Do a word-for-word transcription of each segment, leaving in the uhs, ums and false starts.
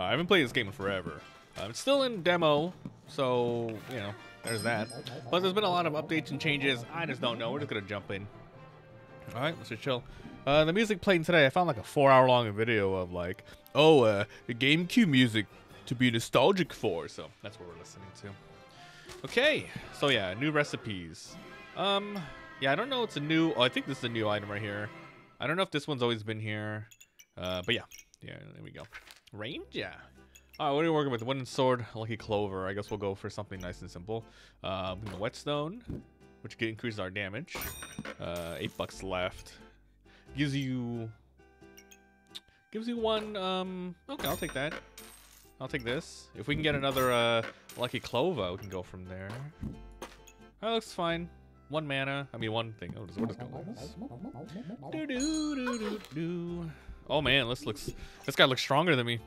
Uh, I haven't played this game in forever. Uh, it's still in demo, so, you know, there's that. But there's been a lot of updates and changes. I just don't know. We're just going to jump in. All right, let's just chill. Uh, the music playing today, I found like a four hour long video of like, oh, uh, GameCube music to be nostalgic for. So that's what we're listening to. Okay, so yeah, new recipes. Um, yeah, I don't know. It's a new. Oh, I think this is a new item right here. I don't know if this one's always been here. Uh, but yeah, yeah, there we go. Ranger. All right, what are we working with? Wooden sword, lucky clover. I guess we'll go for something nice and simple. Um, whetstone, which can increase our damage. Uh, eight bucks left. Gives you, gives you one. Um, okay, I'll take that. I'll take this. If we can get another uh, lucky clover, we can go from there. That looks fine. One mana. I mean, one thing. Oh, what does it do, do, do, do, do. Oh man, this looks. This guy looks stronger than me.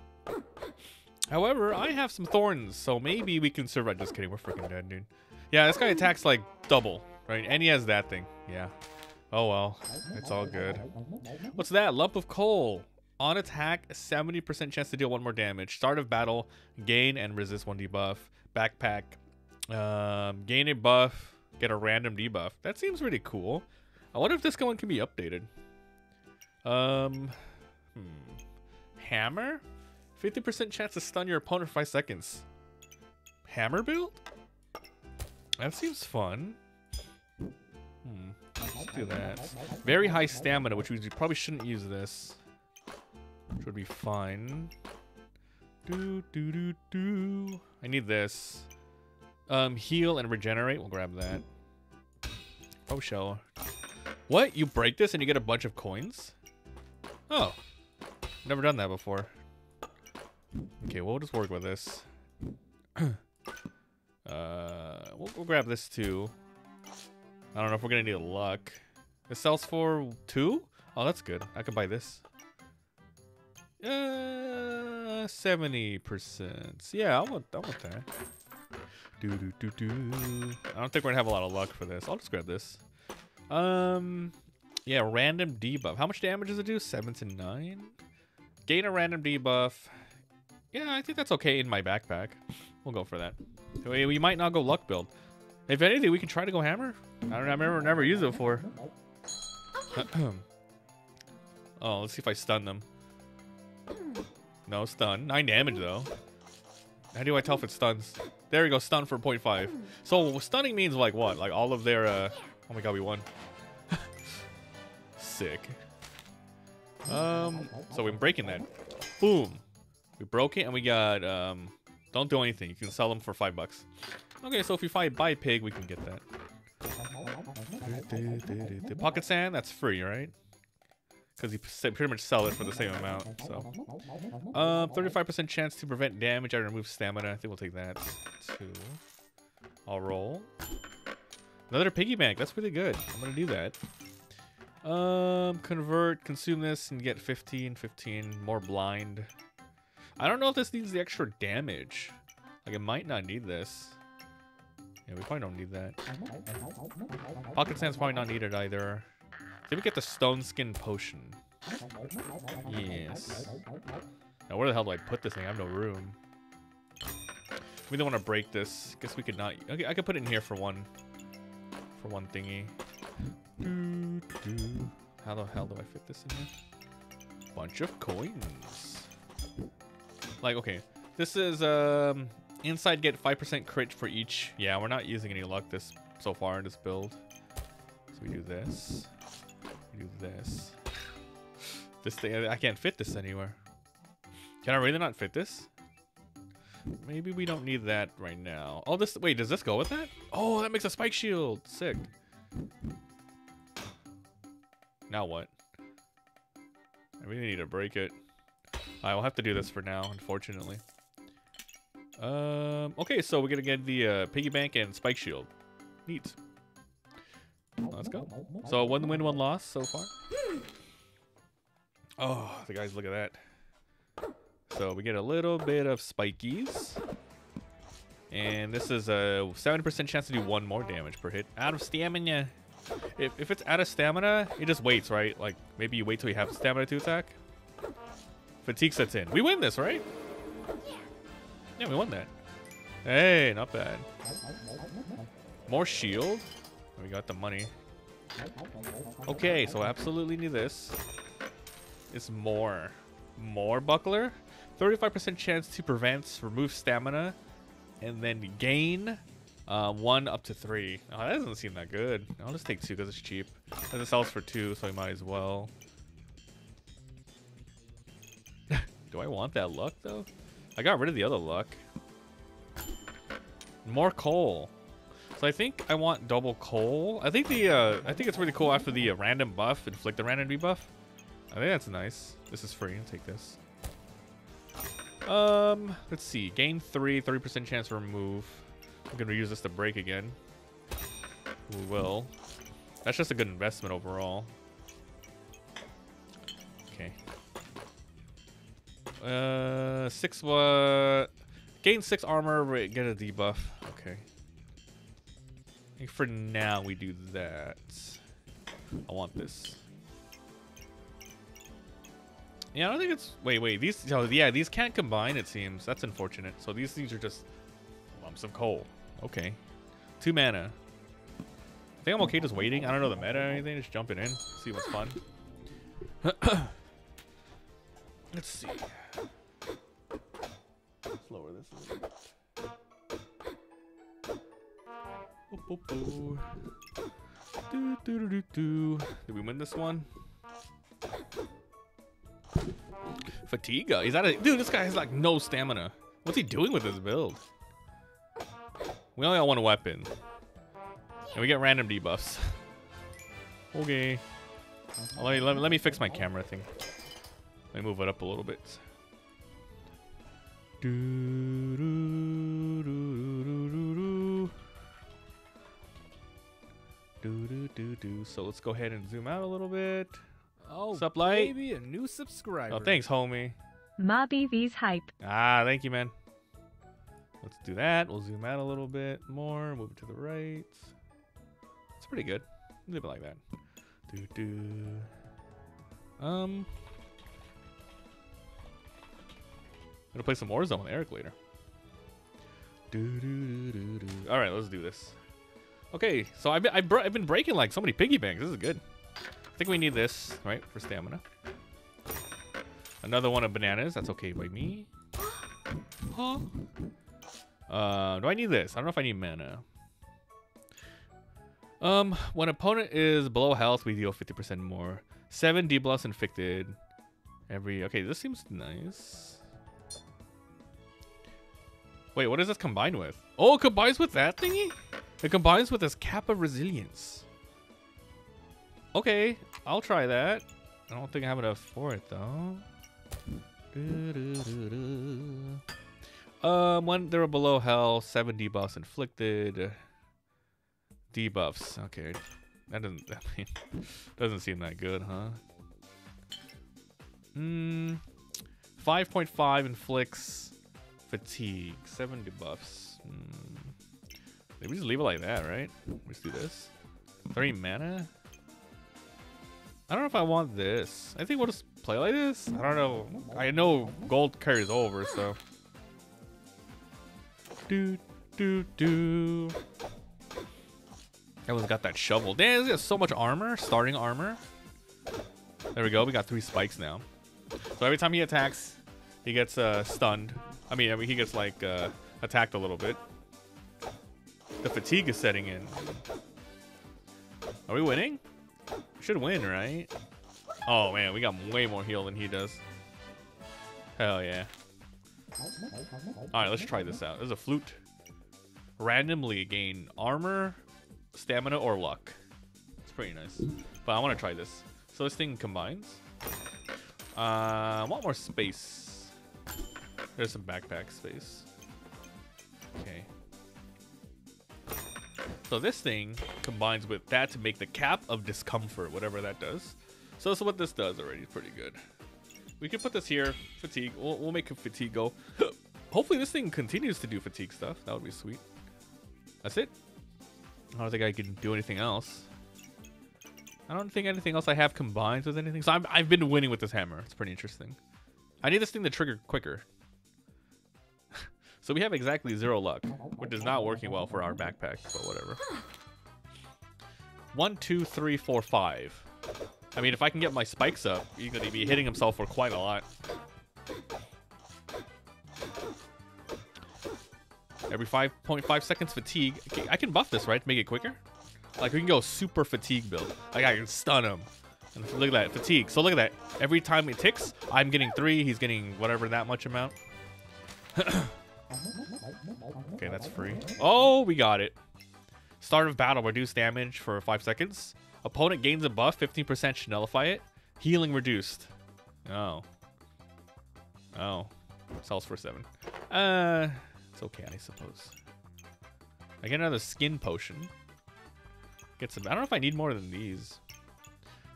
However, I have some thorns, so maybe we can survive. Just kidding. We're freaking dead, dude. Yeah, this guy attacks like double, right? And he has that thing. Yeah. Oh well, it's all good. What's that? Lump of coal. On attack, seventy percent chance to deal one more damage. Start of battle, gain and resist one debuff. Backpack, um, gain a buff, get a random debuff. That seems really cool. I wonder if this one can be updated. Um, hmm. Hammer, fifty percent chance to stun your opponent for five seconds. Hammer build? That seems fun. Hmm. Let's do that. Very high stamina, which we probably shouldn't use this. Which would be fine. Do, do, do, do. I need this. Um, heal and regenerate. We'll grab that. Oh, shell. What? You break this and you get a bunch of coins? Oh. Never done that before. Okay, we'll just work with this. uh, we'll, we'll grab this too. I don't know if we're gonna need luck. It sells for two? Oh, that's good. I could buy this. Uh, seventy percent. Yeah, I want, I want that. Do, do, do, do. I don't think we're gonna have a lot of luck for this. I'll just grab this. Um, yeah, random debuff. How much damage does it do? Seven to nine. Gain a random debuff. Yeah, I think that's okay in my backpack. We'll go for that. We, we might not go luck build. If anything, we can try to go hammer. I don't know. I've never, never used it before. Oh, let's see if I stun them. No stun. Nine damage though. How do I tell if it stuns? There we go. Stun for zero point five. So stunning means like what? Like all of their. Uh... Oh my god, we won. Sick. Um. So we're breaking that. Boom. We broke it and we got. Um. Don't do anything. You can sell them for five bucks. Okay, so if we fight by pig, we can get that. The pocket sand, that's free, right? Because you pretty much sell it for the same amount. So, um, thirty-five percent chance to prevent damage. I remove stamina. I think we'll take that. Two. I'll roll. Another piggy bank. That's pretty good. I'm gonna do that. Um, convert, consume this, and get fifteen, fifteen more blind. I don't know if this needs the extra damage. Like, it might not need this. Yeah, we probably don't need that. Pocket sand's probably not needed either. Did we get the stone skin potion? Yes. Now, where the hell do I put this thing? I have no room. We don't want to break this. Guess we could not. Okay, I could put it in here for one. For one thingy. How the hell do I fit this in here? Bunch of coins. Like, okay. This is, um... inside get five percent crit for each. Yeah, we're not using any luck this so far in this build. So we do this. We do this. This thing, I can't fit this anywhere. Can I really not fit this? Maybe we don't need that right now. Oh, this, wait, does this go with that? Oh, that makes a spike shield. Sick. Now what? I really need to break it. I will have to do this for now, unfortunately. Um, okay, so we're gonna get the uh, piggy bank and spike shield. Neat. Let's go. So one win, one loss so far. Oh, the guys, look at that. So we get a little bit of spikies. And this is a seventy percent chance to do one more damage per hit. Out of stamina. If, if it's out of stamina, it just waits, right? Like, maybe you wait till you have stamina to attack. Fatigue sets in. We win this, right? Yeah, we won that. Hey, not bad. More shield. We got the money. Okay, so I absolutely need this. It's more. More buckler. thirty-five percent chance to prevent, remove stamina, and then gain uh, one up to three. Oh, that doesn't seem that good. I'll just take two because it's cheap. And it sells for two, so I might as well. Do I want that luck, though? I got rid of the other luck. More coal. So I think I want double coal. I think the uh, I think it's really cool after the uh, random buff, inflict the random debuff. I think that's nice. This is free. I'll take this. Um, let's see. Gain three, thirty percent chance to remove. I'm gonna use this to break again. We will. That's just a good investment overall. Okay. Uh, six. What? Uh, gain six armor. Get a debuff. Okay. I think for now we do that. I want this. Yeah, I don't think it's. Wait, wait. These. Oh, yeah, these can't combine. It seems that's unfortunate. So these things are just lumps of coal. Okay, two mana. I think I'm okay just waiting. I don't know the meta or anything. Just jumping in. See what's fun. Let's see. Let's lower this a little bit. Boop, boop, boop. Do, do, do, do, do. Did we win this one? Fatiga? Is that a dude? This guy has like no stamina. What's he doing with his build? We only got one weapon, and we get random debuffs. Okay. Let me, let me let me fix my camera thing. Let me move it up a little bit. Do, do, do, do, do, do, do, do, do. So let's go ahead and zoom out a little bit. Oh, sup, Light? Maybe a new subscriber. Oh, thanks, homie. MabiV's hype. Ah, thank you, man. Let's do that. We'll zoom out a little bit more. Move it to the right. It's pretty good. A little bit like that. Do do. Um, I'm gonna play some Warzone with Eric later. Do do do do do. All right, let's do this. Okay, so I've been, I've, br I've been breaking like so many piggy banks. This is good. I think we need this, right, for stamina. Another one of bananas. That's okay by me. Huh? Uh, do I need this? I don't know if I need mana. Um, when opponent is below health, we deal fifty percent more. Seven debuffs inflicted. Every okay, this seems nice. Wait, what is this combined with? Oh, it combines with that thingy? It combines with this Kappa resilience. Okay, I'll try that. I don't think I have enough for it though. Um, when they were below hell, seven debuffs inflicted. Debuffs. Okay, that doesn't. I mean, doesn't seem that good, huh? Hmm. Five point five inflicts fatigue. Seven debuffs. Hmm. Maybe we just leave it like that, right? Let's do this. Three mana. I don't know if I want this. I think we'll just play like this. I don't know. I know gold carries over, so. Do, do, do. Everyone's got that shovel. Damn, this has so much armor. Starting armor. There we go. We got three spikes now. So every time he attacks, he gets uh, stunned. I mean, I mean, he gets like uh, attacked a little bit. The fatigue is setting in. Are we winning? Should win, right? Oh man, we got way more heal than he does. Hell yeah. Alright, let's try this out. There's a flute. Randomly gain armor, stamina, or luck. It's pretty nice. But I want to try this. So this thing combines. Uh, I want more space. There's some backpack space. Okay. So this thing combines with that to make the cap of discomfort, whatever that does. So that's what this does already. It's pretty good. We can put this here. Fatigue. We'll, we'll make a fatigue go. Hopefully this thing continues to do fatigue stuff. That would be sweet. That's it. I don't think I can do anything else. I don't think anything else I have combines with anything. So I'm, I've been winning with this hammer. It's pretty interesting. I need this thing to trigger quicker. So we have exactly zero luck, which is not working well for our backpack, but whatever. One, two, three, four, five. I mean, if I can get my spikes up, he's going to be hitting himself for quite a lot. Every five point five seconds fatigue. Okay, I can buff this, right, to make it quicker? Like, we can go super fatigue build. Like, I can stun him. And look at that, fatigue. So look at that. Every time it ticks, I'm getting three. He's getting whatever that much amount. Okay, that's free. Oh, we got it. Start of battle. Reduce damage for five seconds. Opponent gains a buff. fifteen percent should nullify it. Healing reduced. Oh. Oh. Sells for seven. Uh, it's okay, I suppose. I get another skin potion. Get some. I don't know if I need more than these.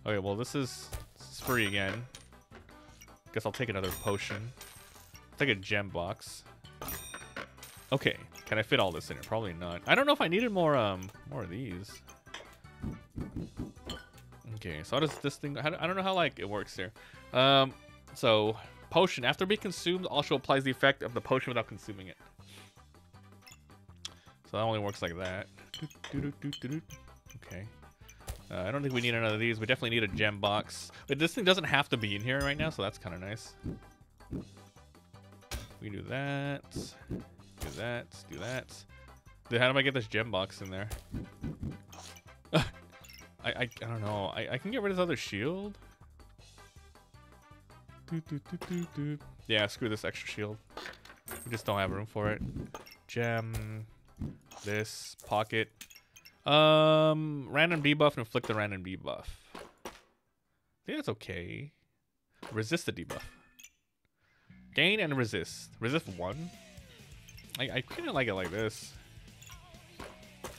Okay, well, this is, this is free again. Guess I'll take another potion. I'll take a gem box. Okay, can I fit all this in here? Probably not. I don't know if I needed more um more of these. Okay, so how does this thing? I don't know how like it works here. Um, so potion after being consumed also applies the effect of the potion without consuming it. So that only works like that. Okay. Uh, I don't think we need another of these. We definitely need a gem box. But this thing doesn't have to be in here right now, so that's kind of nice. We can do that. Do that. Do that. Dude, how do I get this gem box in there? I, I I don't know. I, I can get rid of this other shield. Doop, doop, doop, doop, doop. Yeah, screw this extra shield. We just don't have room for it. Gem. This. Pocket. Um, random debuff and inflict the random debuff. I think that's okay. Resist the debuff. Gain and resist. Resist one. I, I kind of like it like this.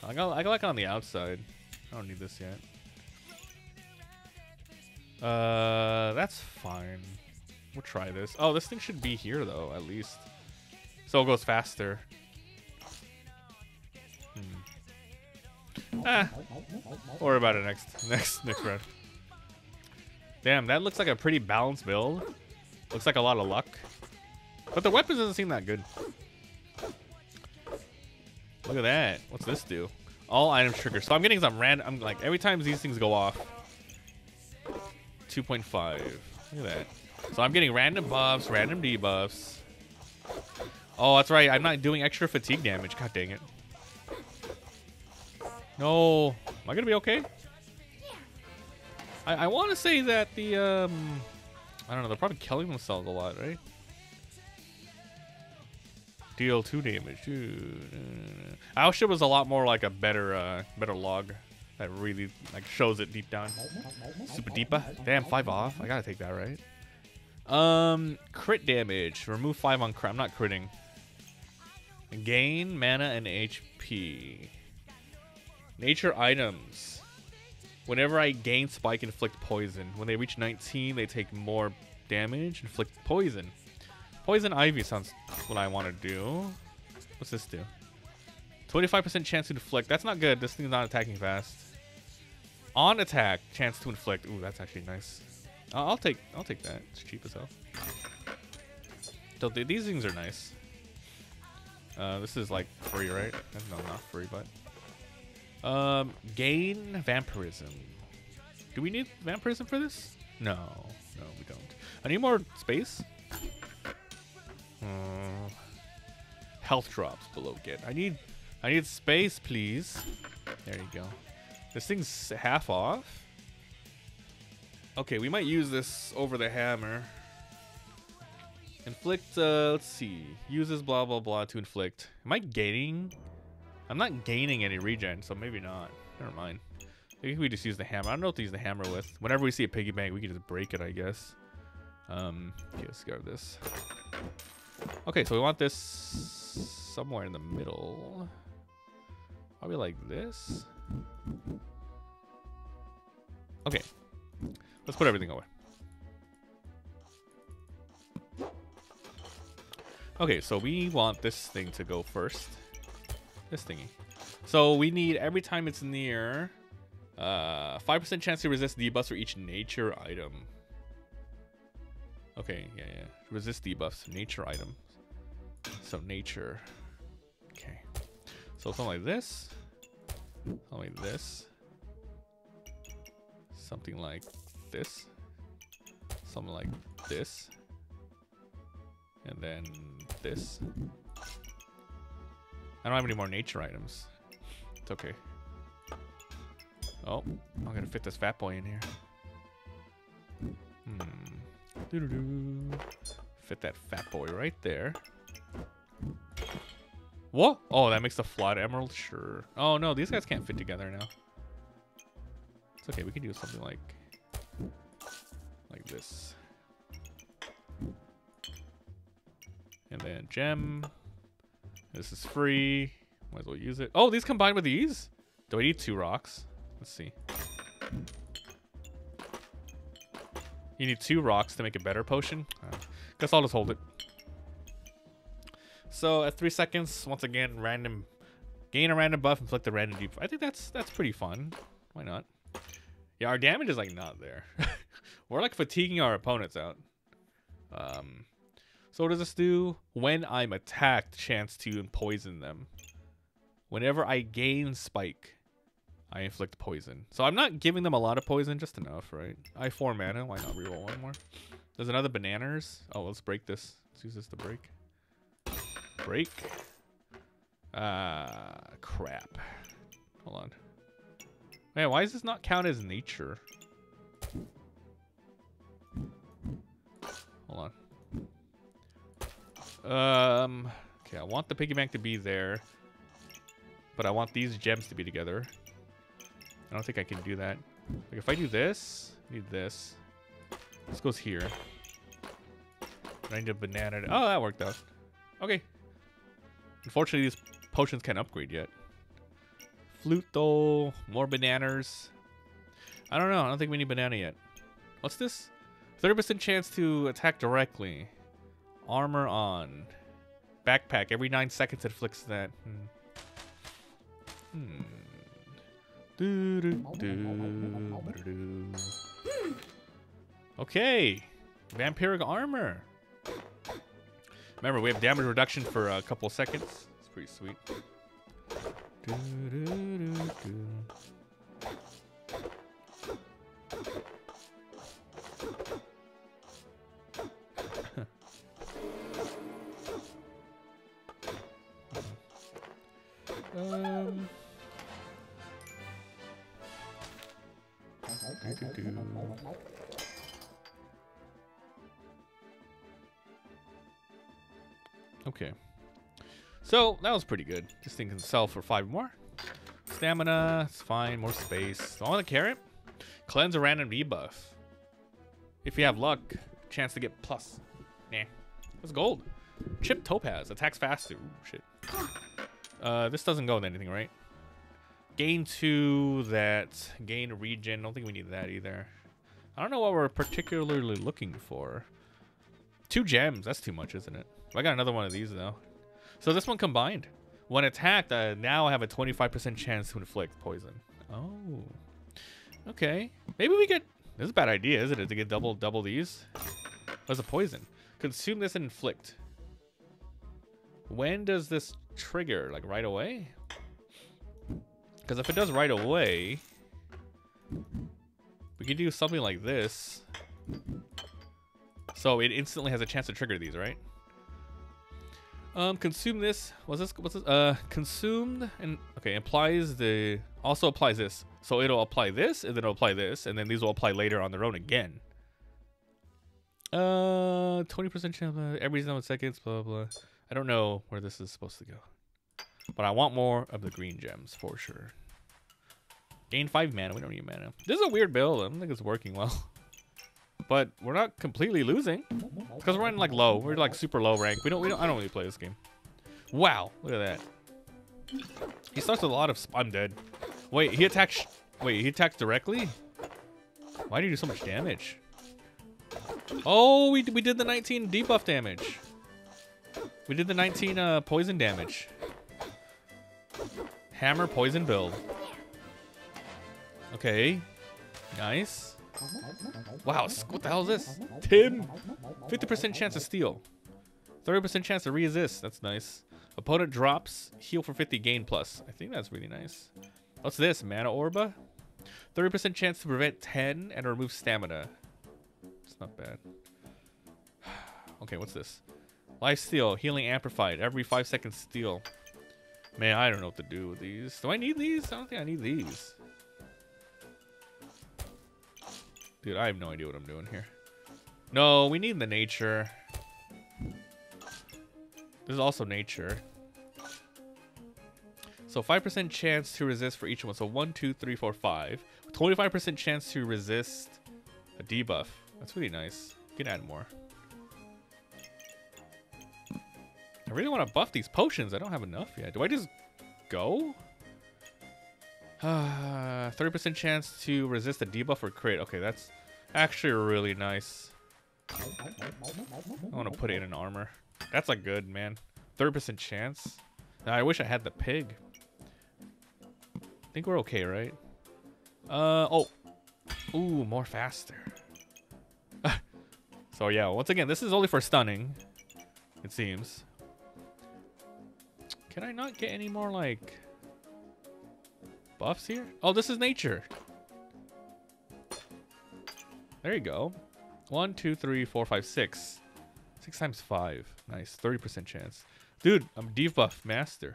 I got I like it on the outside. I don't need this yet. Uh, that's fine. We'll try this. Oh, this thing should be here though, at least. So it goes faster. Ah, worry about it next, next, next round. Damn, that looks like a pretty balanced build. Looks like a lot of luck, but the weapons doesn't seem that good. Look at that. What's this do? All items trigger. So I'm getting some random. I'm like every time these things go off. two point five. Look at that. So I'm getting random buffs, random debuffs. Oh, that's right. I'm not doing extra fatigue damage. God dang it. No, am I gonna be okay? I, I want to say that the um, I don't know. They're probably killing themselves a lot, right? Deal two damage. Dude. I wish it was a lot more like a better, uh, better log that really like shows it deep down. Super deepa. Damn, five off. I gotta take that, right? Um, crit damage. Remove five on crit. I'm not critting. Gain mana and H P. Nature items. Whenever I gain spike, inflict poison. When they reach nineteen, they take more damage. Inflict poison. Poison ivy sounds what I want to do. What's this do? twenty-five percent chance to inflict. That's not good. This thing's not attacking fast. On attack, chance to inflict. Ooh, that's actually nice. I'll take. I'll take that. It's cheap as hell. So th these things are nice. Uh, this is like free, right? No, not free, but. Um, gain vampirism. Do we need vampirism for this? No, no, we don't. I need more space. Um, health drops below get. I need, I need space, please. There you go. This thing's half off. Okay, we might use this over the hammer. Inflict. Uh, let's see. Uses blah blah blah to inflict. Am I gaining? I'm not gaining any regen, so maybe not. Never mind. Maybe we just use the hammer. I don't know what to use the hammer with. Whenever we see a piggy bank, we can just break it, I guess. Um, okay, let's grab this. Okay, so we want this somewhere in the middle. Probably like this. Okay. Let's put everything away. Okay, so we want this thing to go first. This thingy. So we need every time it's near, uh, five percent chance to resist debuffs for each nature item. Okay, yeah, yeah. Resist debuffs, nature items. So nature. Okay. So something like this. Something like this. Something like this. Something like this. And then this. I don't have any more nature items. It's okay. Oh, I'm gonna fit this fat boy in here. Hmm. Doo-doo-doo. Fit that fat boy right there. What? Oh, that makes the flawed emerald? Sure. Oh no, these guys can't fit together now. It's okay, we can do something like... like this. And then gem. This is free. Might as well use it. Oh, these combine with these? Do I need two rocks? Let's see. You need two rocks to make a better potion. Uh, guess I'll just hold it. So at three seconds, once again, random gain a random buff, inflict a random debuff. I think that's that's pretty fun. Why not? Yeah, our damage is like not there. We're like fatiguing our opponents out. Um, so what does this do? When I'm attacked, chance to poison them. Whenever I gain spike, I inflict poison. So I'm not giving them a lot of poison, just enough, right? I four mana, why not reroll one more? There's another bananas. Oh, let's break this. Let's use this to break. Break. Ah, uh, crap. Hold on. Man, why does this not count as nature? Hold on. Um. Okay, I want the piggy bank to be there, but I want these gems to be together. I don't think I can do that. Like if I do this, I need this. This goes here. I need a banana. To oh, that worked out. Okay. Unfortunately, these potions can't upgrade yet. Flute though, more bananas. I don't know. I don't think we need banana yet. What's this? thirty percent chance to attack directly. Armor on. Backpack. Every nine seconds it flicks that. Hmm. Hmm. Do, do, do, do, do. Okay, vampiric armor. Remember, we have damage reduction for a couple seconds. It's pretty sweet. Do, do, do, do. um. Okay, so that was pretty good. This thing can sell for five more. Stamina, it's fine. More space. On the carrot, cleanse a random debuff. If you have luck, chance to get plus. Nah, that's gold. Chip topaz attacks faster. Ooh, shit. Uh, this doesn't go with anything, right? Gain two, that gain regen. I don't think we need that either. I don't know what we're particularly looking for. Two gems. That's too much, isn't it? I got another one of these, though. So this one combined. When attacked, uh, now I have a twenty-five percent chance to inflict poison. Oh. Okay. Maybe we get... This is a bad idea, isn't it? To get double double these. That's a poison. Consume this and inflict. When does this trigger? Like, right away? Because if it does right away, we can do something like this. So it instantly has a chance to trigger these, right? Um, consume this. What's this? What's this? Uh, consumed and okay applies the also applies this. So it'll apply this, and then it'll apply this, and then these will apply later on their own again. Uh, twenty percent chance every seven seconds. Blah blah. I don't know where this is supposed to go. But I want more of the green gems for sure. Gain five mana. We don't need mana. This is a weird build. I don't think it's working well. But we're not completely losing because we're in like low. We're like super low rank. We don't. We don't. I don't really play this game. Wow! Look at that. He starts with a lot of. Sp I'm dead. Wait. He attacks. Wait. He attacks directly. Why do you do so much damage? Oh, we we did the nineteen debuff damage. We did the nineteen uh, poison damage. Hammer poison build. Okay. Nice. Wow, what the hell is this? Tim! fifty percent chance to steal. thirty percent chance to resist. That's nice. Opponent drops. Heal for fifty, gain plus. I think that's really nice. What's this? Mana Orba? thirty percent chance to prevent ten and remove stamina. It's not bad. Okay, what's this? Life steal. Healing amplified. Every five seconds steal. Man, I don't know what to do with these. Do I need these? I don't think I need these. Dude, I have no idea what I'm doing here. No, we need the nature. This is also nature. So five percent chance to resist for each one. So one, two, three, four, five. twenty-five percent chance to resist a debuff. That's really nice. You can add more. I really want to buff these potions. I don't have enough yet. Do I just go? Uh, thirty percent chance to resist a debuff or crit. Okay, that's actually really nice. I want to put it in an armor. That's a good, man. thirty percent chance. Now, I wish I had the pig. I think we're okay, right? Uh, oh. Ooh, more faster. So, yeah, once again, this is only for stunning, it seems. Can I not get any more, like, buffs here? Oh, this is nature. There you go. One, two, three, four, five, six. Six times five. Nice. thirty percent chance. Dude, I'm debuff master.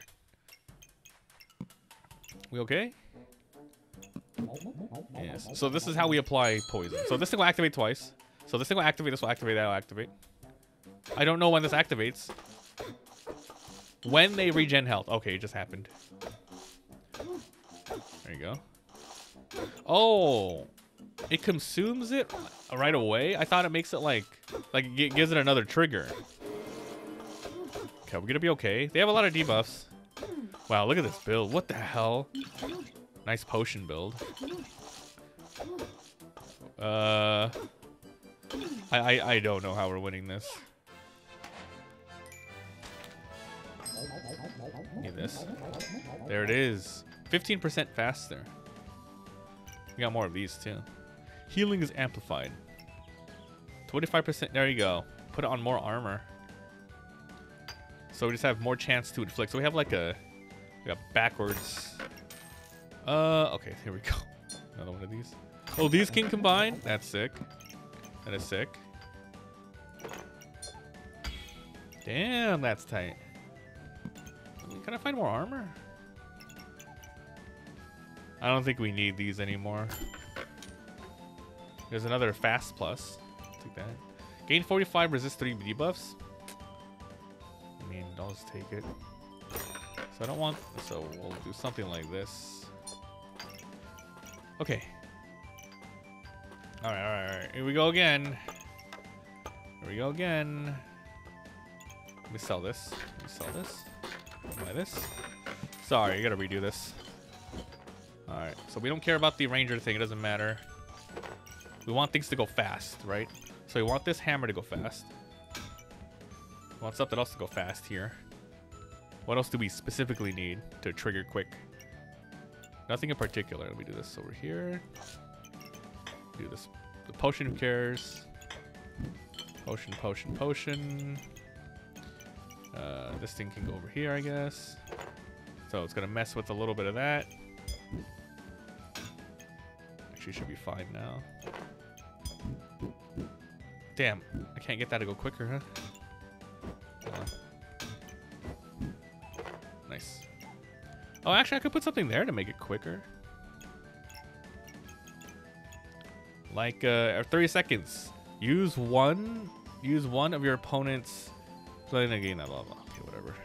We okay? Yes. So this is how we apply poison. So this thing will activate twice. So this thing will activate. This will activate. That will activate. I don't know when this activates. When they regen health. Okay, it just happened. There you go. Oh. It consumes it right away? I thought it makes it like... Like, it gives it another trigger. Okay, we're gonna be okay. They have a lot of debuffs. Wow, look at this build. What the hell? Nice potion build. Uh... I, I, I don't know how we're winning this. Need this. There it is. fifteen percent faster. We got more of these, too. Healing is amplified. twenty-five percent. There you go. Put it on more armor. So we just have more chance to inflict. So we have like a... We got backwards. Uh, okay. Here we go. Another one of these. Oh, these can combine? That's sick. That is sick. Damn, that's tight. Can I find more armor? I don't think we need these anymore. There's another fast plus. Take that. Gain forty-five, resist three debuffs. I mean, I'll just take it. So I don't want... So we'll do something like this. Okay. Alright, alright, alright. Here we go again. Here we go again. Let me sell this. Let me sell this. Buy this. Sorry, I gotta redo this. Alright, so we don't care about the ranger thing. It doesn't matter. We want things to go fast, right? So we want this hammer to go fast. We want something else to go fast here. What else do we specifically need to trigger quick? Nothing in particular. Let me do this over here. Do this. The potion, who cares? Potion, potion, potion. Uh, this thing can go over here, I guess. So it's going to mess with a little bit of that. She should be fine now. Damn, I can't get that to go quicker, huh? Uh, nice. Oh, actually, I could put something there to make it quicker. Like, uh, thirty seconds. Use one, use one of your opponent's playing a game. Blah blah blah. Okay, whatever.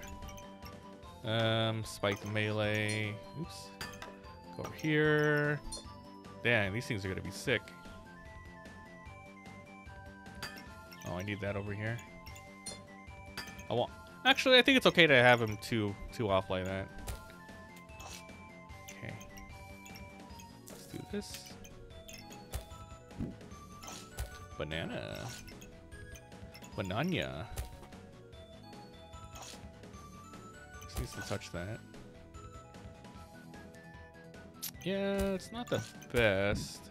Um, spike melee. Oops. Go over here. Damn, these things are gonna be sick. Oh, I need that over here. I want. Actually, I think it's okay to have him two, two off like that. Okay. Let's do this. Banana. Banana. Just needs to touch that. Yeah, it's not the best.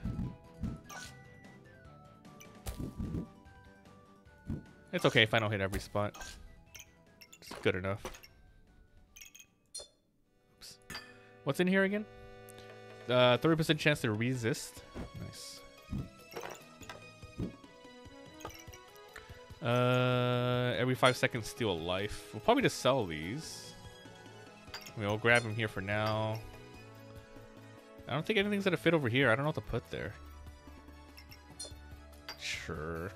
It's okay if I don't hit every spot. good enough. Oops. What's in here again? Uh, thirty percent chance to resist. Nice. Uh, every five seconds, steal a life. We'll probably just sell these. We'll grab them here for now. I don't think anything's gonna fit over here. I don't know what to put there. Sure.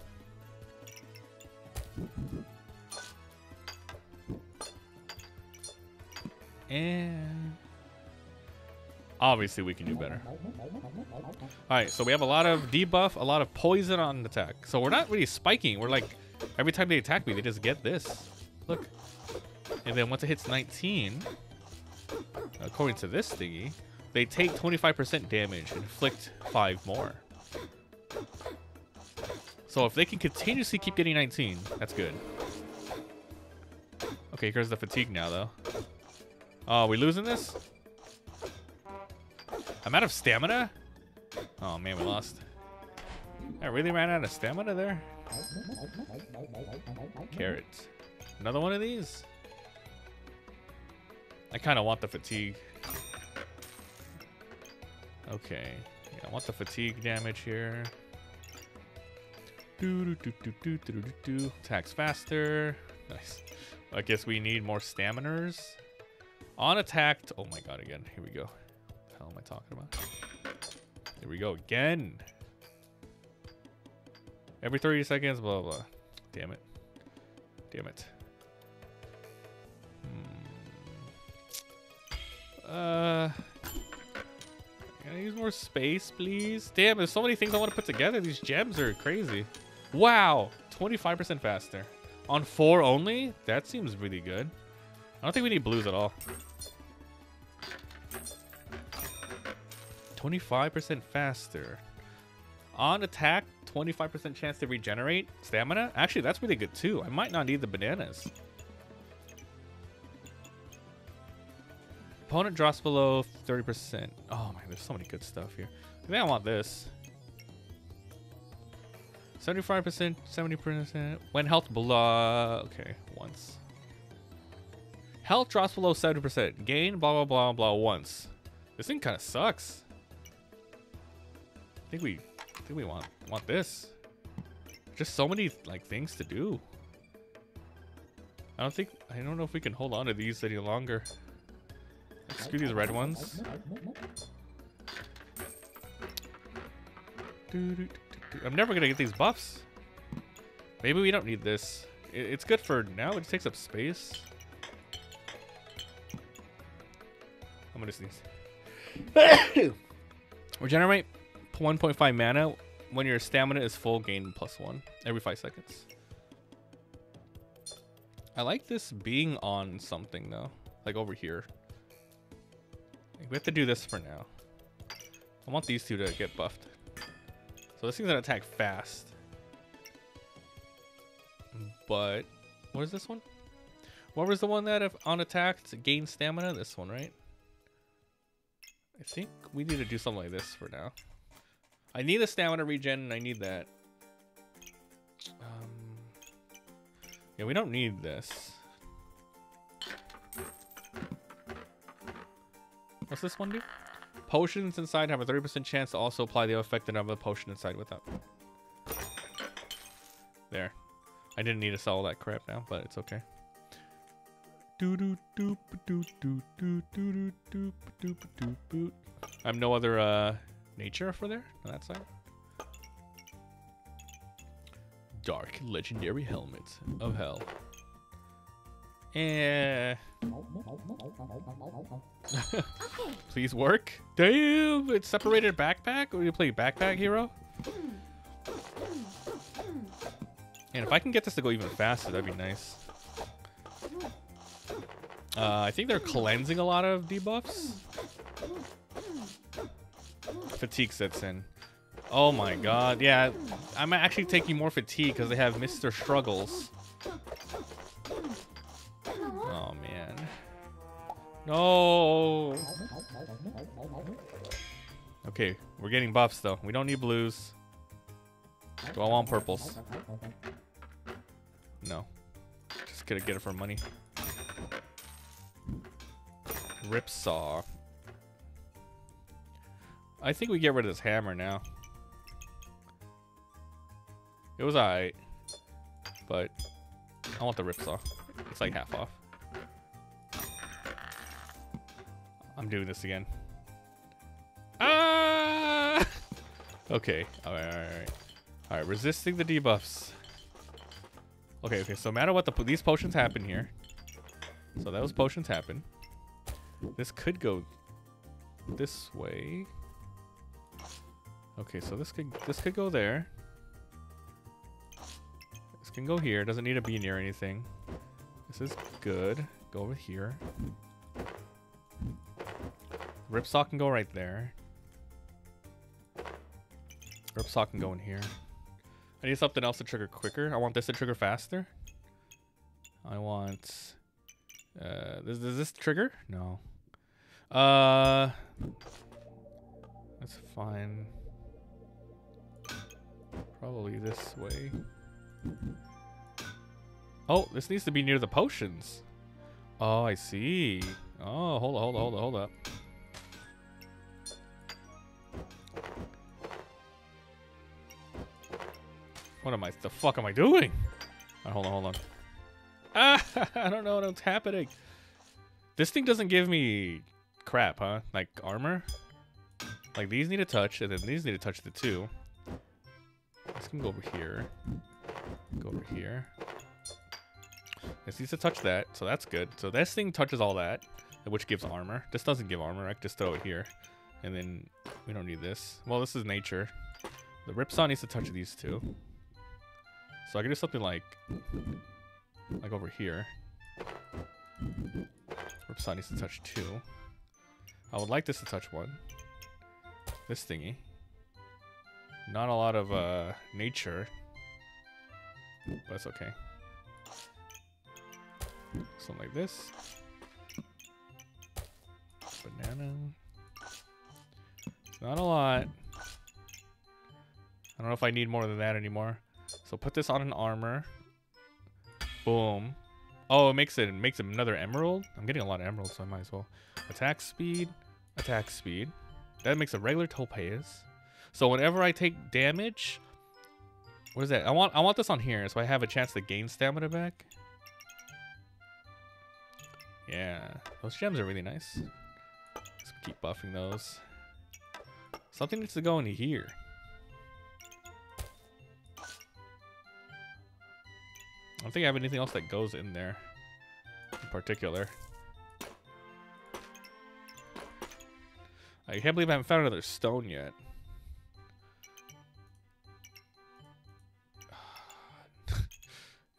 And obviously we can do better. Alright, so we have a lot of debuff, a lot of poison on attack. So we're not really spiking. We're like, every time they attack me, they just get this. Look. And then once it hits nineteen, according to this thingy, they take twenty-five percent damage and inflict five more. So if they can continuously keep getting nineteen, that's good. Okay, here's the fatigue now, though. Oh, uh, we losing this? I'm out of stamina? Oh, man, we lost. I really ran out of stamina there. Carrots. Another one of these? I kind of want the fatigue. Okay, yeah, I want the fatigue damage here. Do, do, do, do, do, do, do, do. Attacks faster. Nice. I guess we need more staminers. On attacked. Oh my god, again. Here we go. What the hell am I talking about? Here we go again. Every thirty seconds, blah, blah, blah. Damn it. Damn it. Hmm. Uh... Can I use more space, please? Damn, there's so many things I want to put together. These gems are crazy. Wow, twenty-five percent faster. On four only? That seems really good. I don't think we need blues at all. twenty-five percent faster. On attack, twenty-five percent chance to regenerate stamina. Actually, that's really good too. I might not need the bananas. Opponent drops below thirty percent. Oh man, there's so many good stuff here. I think I want this. seventy-five percent, seventy percent. When health below, okay, once. Health drops below seventy percent. Gain, blah, blah, blah, blah, once. This thing kind of sucks. I think we, I think we want, want this. Just so many like things to do. I don't think, I don't know if we can hold on to these any longer. Screw these red ones. I'm never gonna get these buffs. Maybe we don't need this. It's good for now. It just takes up space. I'm gonna sneeze. Regenerate one point five mana when your stamina is full. Gain plus one every five seconds. I like this being on something though, like over here. We have to do this for now. I want these two to get buffed. So this thing's gonna attack fast. But what is this one? What was the one that if on attacked gain stamina? This one, right? I think we need to do something like this for now. I need a stamina regen and I need that. Um, yeah, we don't need this. What's this one do? Potions inside have a thirty percent chance to also apply the effect of a potion inside without. There. I didn't need to sell all that crap now, but it's okay. I'm no other uh, nature for there on that side. Dark legendary helmet of hell. Eh. Please work. Damn, it's separated backpack. Or you play Backpack Hero? And if I can get this to go even faster, that'd be nice. Uh, I think they're cleansing a lot of debuffs. Fatigue sets in. Oh my god. Yeah, I'm actually taking more fatigue because they have Mister Struggles. Oh man. No. Okay, we're getting buffs though. We don't need blues. Do I want purples? No. Just gonna get it for money. Ripsaw. I think we get rid of this hammer now. It was alright, but I want the Ripsaw. It's like half off. I'm doing this again. Ah! Okay. All right. All right. All right. All right. Resisting the debuffs. Okay. Okay. So no matter what, the po these potions happen here. So those potions happen. This could go this way. Okay. So this could this could go there. This can go here. It doesn't need to be near anything. This is good. Go over here. Ripsaw can go right there. Ripsaw can go in here. I need something else to trigger quicker. I want this to trigger faster. I want... Uh, does, does this trigger? No. Uh, that's fine. Probably this way. Oh, this needs to be near the potions. Oh, I see. Oh, hold up, hold up, hold up, hold up. What am I, the fuck am I doing? All right, hold on, hold on. Ah, I don't know what's happening. This thing doesn't give me crap, huh? Like armor? Like these need a touch, and then these need to touch the two. This can go over here. Go over here. This needs to touch that, so that's good. So this thing touches all that, which gives armor. This doesn't give armor, I can just throw it here. And then we don't need this. Well, this is nature. The Ripsaw needs to touch these two. So I can do something like, like over here. Ripsaw needs to touch two. I would like this to touch one. This thingy. Not a lot of uh, nature, but that's okay. Something like this. Banana. Not a lot. I don't know if I need more than that anymore. So put this on an armor. Boom. Oh, it makes it, it makes it another emerald. I'm getting a lot of emeralds, so I might as well. Attack speed, attack speed. That makes a regular topaz. So whenever I take damage, what is that? I want I want this on here, so I have a chance to gain stamina back. Yeah, those gems are really nice. Let's keep buffing those. Something needs to go into here. I don't think I have anything else that goes in there in particular. I can't believe I haven't found another stone yet.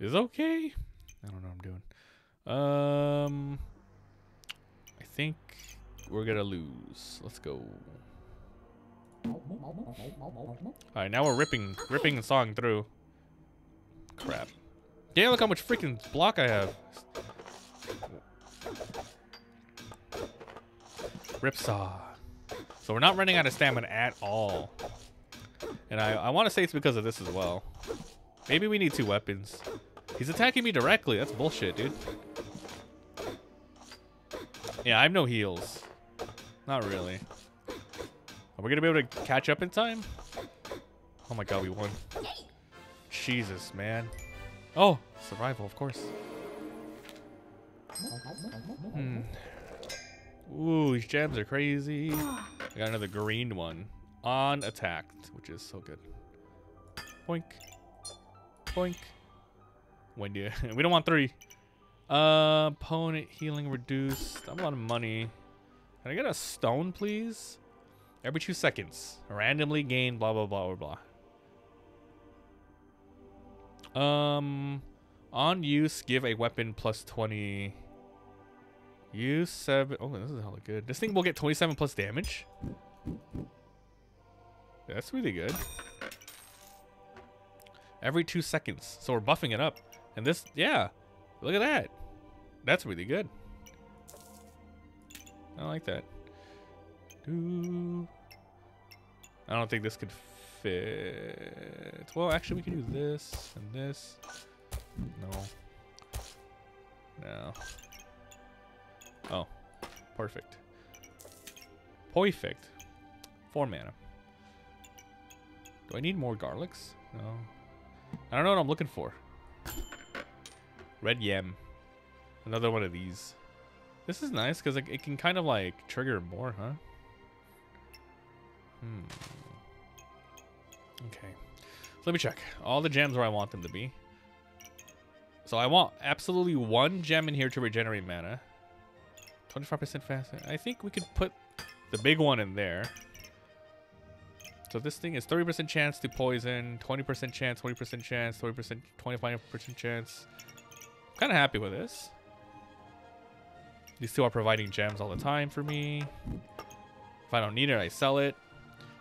Is it okay? I don't know what I'm doing. Um, I think we're gonna lose. Let's go. All right, now we're ripping, ripping the song through. Crap. Yeah, look how much freaking block I have. Ripsaw. So we're not running out of stamina at all. And I, I want to say it's because of this as well. Maybe we need two weapons. He's attacking me directly. That's bullshit, dude. Yeah, I have no heals. Not really. Are we going to be able to catch up in time? Oh my god, we won. Jesus, man. Oh, survival, of course. Hmm. Ooh, these gems are crazy. I got another green one. On attacked, which is so good. Boink. Boink. When do you, we don't want three. Uh, opponent healing reduced. I'm out of money. Can I get a stone, please? Every two seconds. Randomly gain, blah, blah, blah, blah, blah. Um, on use, give a weapon plus twenty. Use seven. Oh, this is hella good. This thing will get twenty-seven plus damage. That's really good. Every two seconds. So we're buffing it up. And this, yeah. Look at that. That's really good. I like that. Ooh. I don't think this could fit. Well, actually, we can do this and this. No. No. Oh. Perfect. Perfect. Four mana. Do I need more garlics? No. I don't know what I'm looking for. Red yam. Another one of these. This is nice because it, it can kind of like trigger more, huh? Hmm. Okay. So let me check. All the gems where I want them to be. So I want absolutely one gem in here to regenerate mana. twenty-five percent faster. I think we could put the big one in there. So this thing is thirty percent chance to poison, twenty percent chance, twenty percent chance, twenty percent, twenty-five percent chance. I'm kind of happy with this. These two are providing gems all the time for me. If I don't need it, I sell it.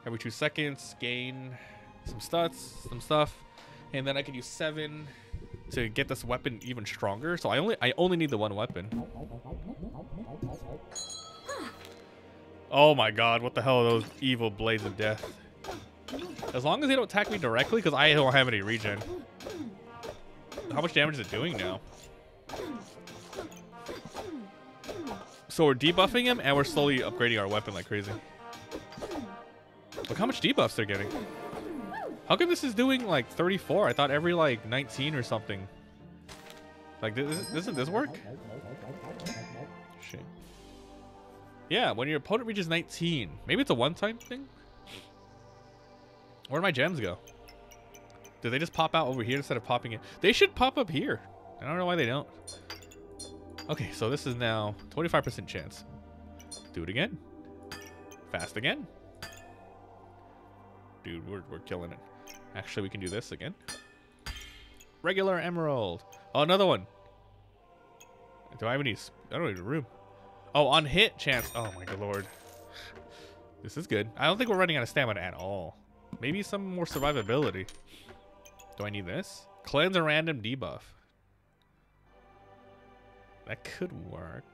Every two seconds, gain some stats, some stuff. And then I can use seven to get this weapon even stronger. So I only I only need the one weapon. Oh my god, what the hell are those evil blades of death? As long as they don't attack me directly, because I don't have any regen. How much damage is it doing now? So we're debuffing him, and we're slowly upgrading our weapon like crazy. Look how much debuffs they're getting. How come this is doing like thirty-four? I thought every like nineteen or something. Like, doesn't this work? Shit. Yeah, when your opponent reaches nineteen. Maybe it's a one-time thing? Where do my gems go? Do they just pop out over here instead of popping it? They should pop up here. I don't know why they don't. Okay, so this is now twenty-five percent chance. Do it again. Fast again. Dude, we're, we're killing it. Actually, we can do this again. Regular emerald. Oh, another one. Do I have any? I don't need a room. Oh, on hit chance. Oh my good lord. This is good. I don't think we're running out of stamina at all. Maybe some more survivability. Do I need this? Cleanse a random debuff. That could work.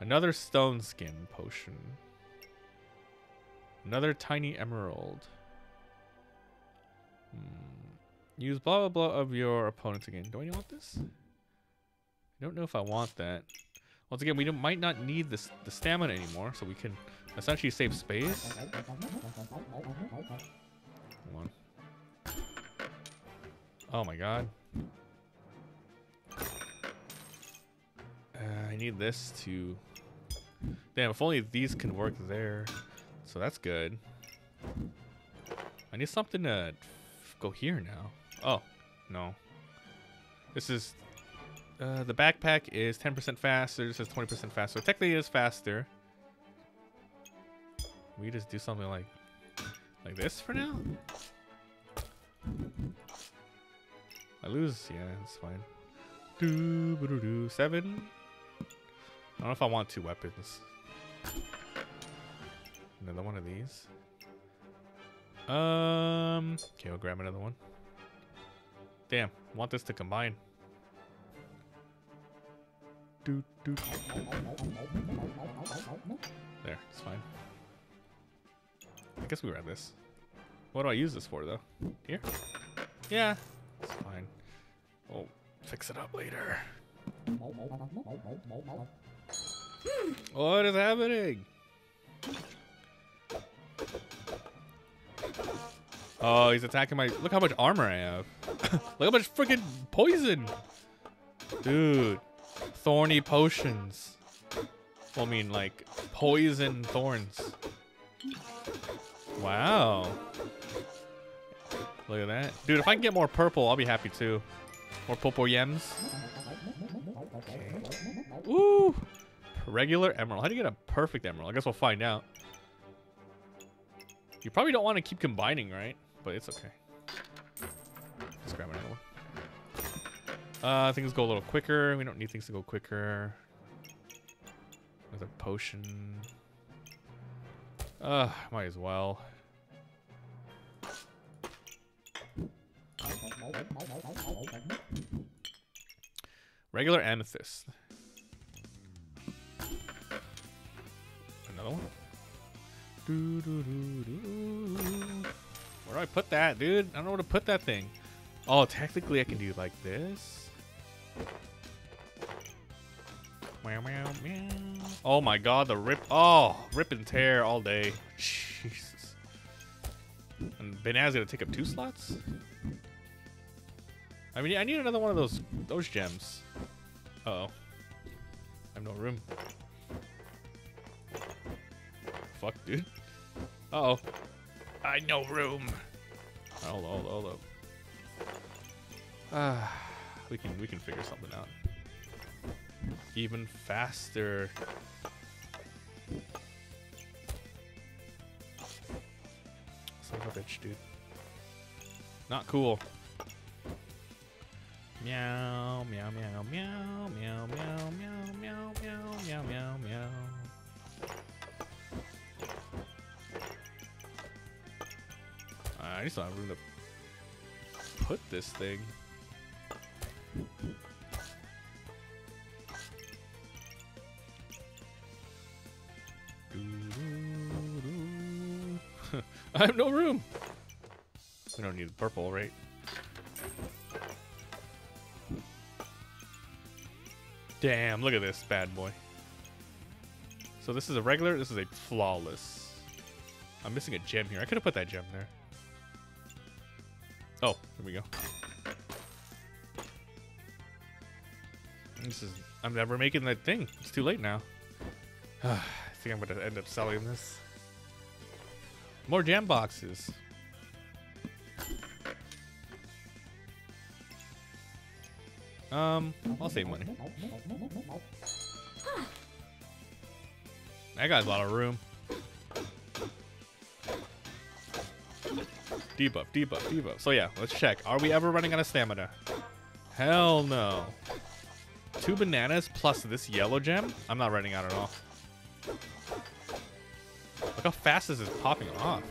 Another stone skin potion. Another tiny emerald. Hmm. Use blah, blah, blah of your opponents again. Do I want this? I don't know if I want that. Once again, we don't, might not need this, the stamina anymore, so we can essentially save space. Hold on. Oh my god. Uh, I need this to... Damn, if only these can work there. So that's good. I need something to go here now. Oh, no. This is... Uh, the backpack is ten percent faster. This is twenty percent faster. Technically, it is faster. We just do something like like this for now? I lose. Yeah, it's fine. Do, do, do, seven. I don't know if I want two weapons. Another one of these. Um. Okay, we'll grab another one. Damn, I want this to combine. Do, do. There, it's fine. I guess we grab this. What do I use this for, though? Here? Yeah, it's fine. We'll fix it up later. What is happening? Oh, he's attacking my... Look how much armor I have. Look how much freaking poison. Dude. Thorny potions. Well, I mean, like, poison thorns. Wow. Look at that. Dude, if I can get more purple, I'll be happy, too. More purple yams. Okay. Ooh. Regular emerald. How do you get a perfect emerald? I guess we'll find out. You probably don't want to keep combining, right? But it's okay. Let's grab another one. Uh, things go a little quicker. We don't need things to go quicker. Another potion. Uh, might as well. Regular amethyst. Another one. Do, do, do, do. Where do I put that, dude? I don't know where to put that thing. Oh, technically I can do like this. Meow, meow, meow. Oh my god, the rip. Oh, rip and tear all day. Jesus. And Benaz's gonna take up two slots? I mean, I need another one of those those gems. Uh oh. I have no room. Fuck, dude. Uh oh. I no room. Hold up, hold up, hold up. We can we can figure something out. Even faster. Son of a bitch, dude. Not cool. Meow, meow, meow, meow, meow, meow, meow, meow, meow, meow, meow, meow. I just don't have room to put this thing. I have no room. We don't need the purple, right? Damn, look at this bad boy. So this is a regular, this is a flawless. I'm missing a gem here. I could have put that gem there. Oh, here we go. This is, I'm never making that thing. It's too late now. I think I'm gonna end up selling this. More jam boxes. Um, I'll save money. That guy's a lot of room. Debuff, debuff, debuff. So yeah, let's check. Are we ever running out of stamina? Hell no. Two bananas plus this yellow gem? I'm not running out at all. Look how fast this is popping off.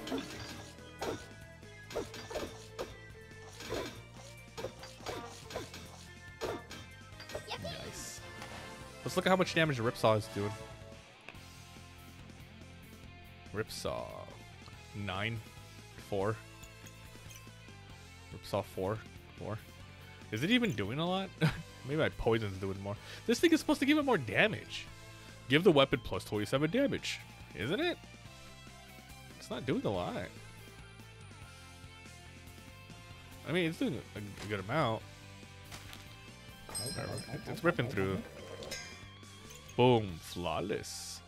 Nice. Let's look at how much damage Ripsaw is doing. Ripsaw. Nine. Four. Ripsaw four. Four. Is it even doing a lot? Maybe my poison's doing more. This thing is supposed to give it more damage. Give the weapon plus twenty-seven damage. Isn't it? It's not doing a lot. I mean, it's doing a good amount. It's ripping through. Boom. Flawless.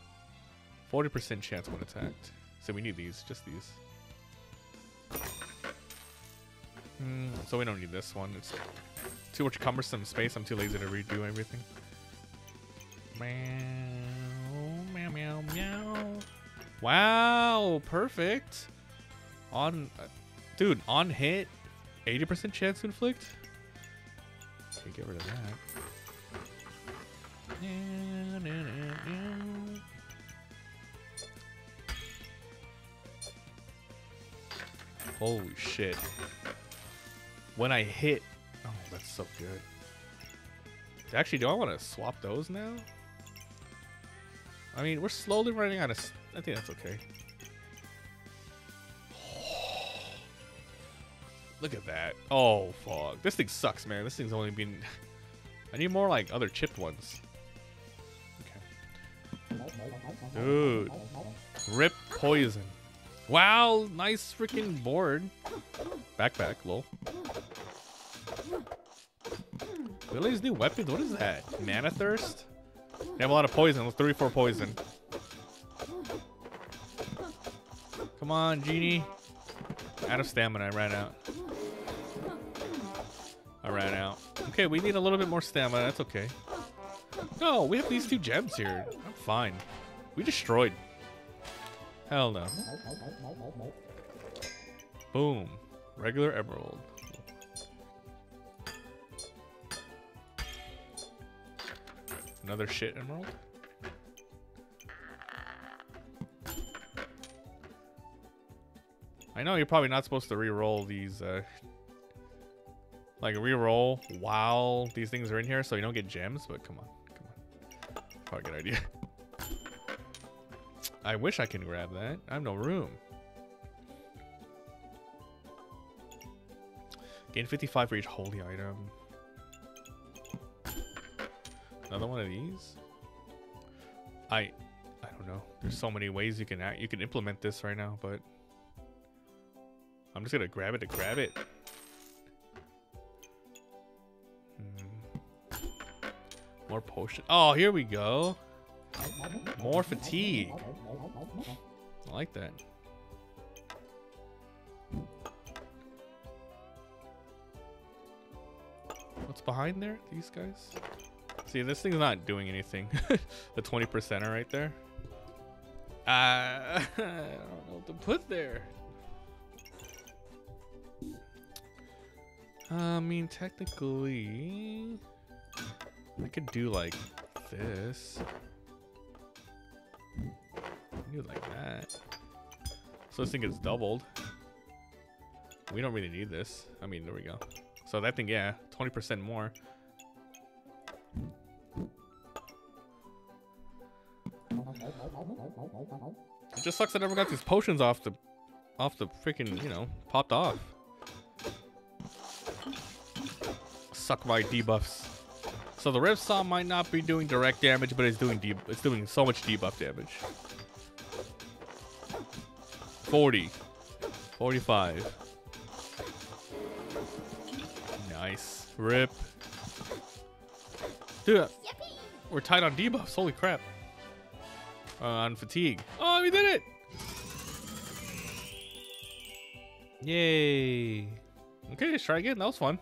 forty percent chance when attacked. So we need these. Just these. Mm, so we don't need this one. It's too much cumbersome space. I'm too lazy to redo everything. Meow, meow, meow, meow. Wow, perfect. On, uh, dude, on hit, eighty percent chance to inflict. Okay, get rid of that. Yeah, yeah, yeah, yeah. Holy shit. When I hit... Oh, that's so good. Actually, do I want to swap those now? I mean, we're slowly running out of... I think that's okay. Oh, look at that. Oh, fuck. This thing sucks, man. This thing's only been... I need more, like, other chipped ones. Okay. Dude. Rip poison. Wow, nice freaking board. Backpack, lol. Look at these new weapons. What is that? Mana thirst? They have a lot of poison. Let's three four poison. Come on, genie. Out of stamina. I ran out. I ran out. Okay, we need a little bit more stamina. That's okay. No, we have these two gems here. I'm fine. We destroyed. Hell no. Boom. Regular emerald. Another shit emerald? I know you're probably not supposed to re-roll these, uh, like re-roll while these things are in here so you don't get gems, but come on, come on. Probably a good idea. I wish I can grab that. I have no room. Gain fifty-five for each holy item. Another one of these? I I don't know. There's so many ways you can act, you can implement this right now, but I'm just gonna grab it to grab it. Hmm. More potion. Oh, here we go. More fatigue. I like that. What's behind there? These guys? See, this thing's not doing anything. The twenty percenter right there. Uh, I don't know what to put there. I mean, technically, I could do like this. I do like that. So this thing gets doubled. We don't really need this. I mean, there we go. So that thing, yeah, twenty percent more. It just sucks that I never got these potions off the, off the freaking, you know, popped off. Suck my debuffs. So the Ripsaw might not be doing direct damage, but it's doing deep. It's doing so much debuff damage. forty, forty-five. Nice. Rip. Dude, we're tied on debuffs. Holy crap. Uh, on fatigue. Oh, we did it! Yay. Okay, let's try again. That was fun.